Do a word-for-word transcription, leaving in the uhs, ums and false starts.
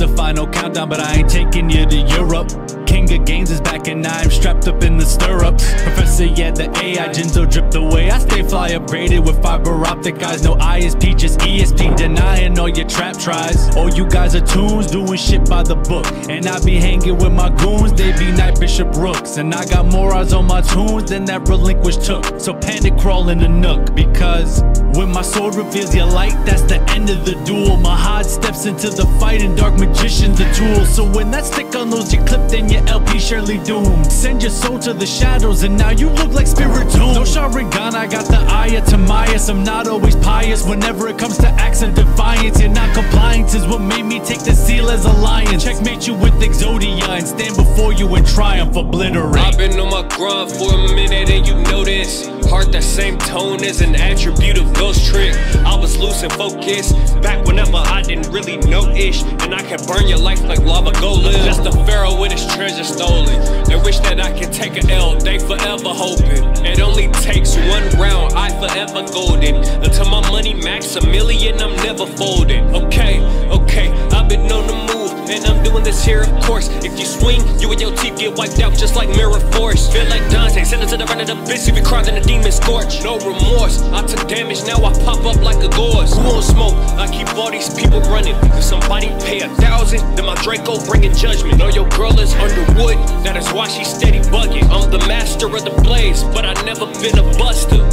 the final countdown, but I ain't taking you to Europe. King of Games is back and I'm strapped up in the stirrups. Professor, yeah, the A I Jinzo dripped away. I stay fly upgraded with fiber optic eyes. No I S P, just E S P, denying all your trap tries. All you guys are twos doing shit by the book, and I be hanging with my goons, they be Knight Bishop Rooks. And I got more eyes on my tunes than that relinquished took. So panic crawl in the nook, because when my sword reveals your light, that's the end of the duel. Mahad steps into the fight and dark magician's a tool. So when that stick unloads your clip, then your L P surely doomed. Send your soul to the shadows and now you look like spirit tomb. No Charingan, I got the Aya Timaeus. I'm not always pious whenever it comes to acts of defiance, and not compliance is what made me take the seal as a lion. Checkmate you with Exodia and stand before you in triumph, obliterate. I've been on my grind for a minute and you know this. Heart that same tone is an attribute of Ghost Trick. I was loose and focused back whenever I didn't really know ish, and I can burn your life like lava. Go live. Just the Pharaoh with his treasure stolen. They wish that I could take an L, they forever hoping. It only takes one round, I forever golden. Until my money max a million, I'm never folding. Okay, okay, I've been on the move and I'm doing this here, of course. If you swing, you and your teeth get wiped out just like Mirror Force. Feel like Dante, send it to the run of the bitch. You be crying in a demon scorch. No remorse, I took damage, now I pop up like a gorse. Who won't smoke? I keep all these people running. If somebody pay a thousand, then my Draco bringing judgment. Know your girl is underwood, that is why she's steady bugging. I'm the master of the blaze, but I never been a buster.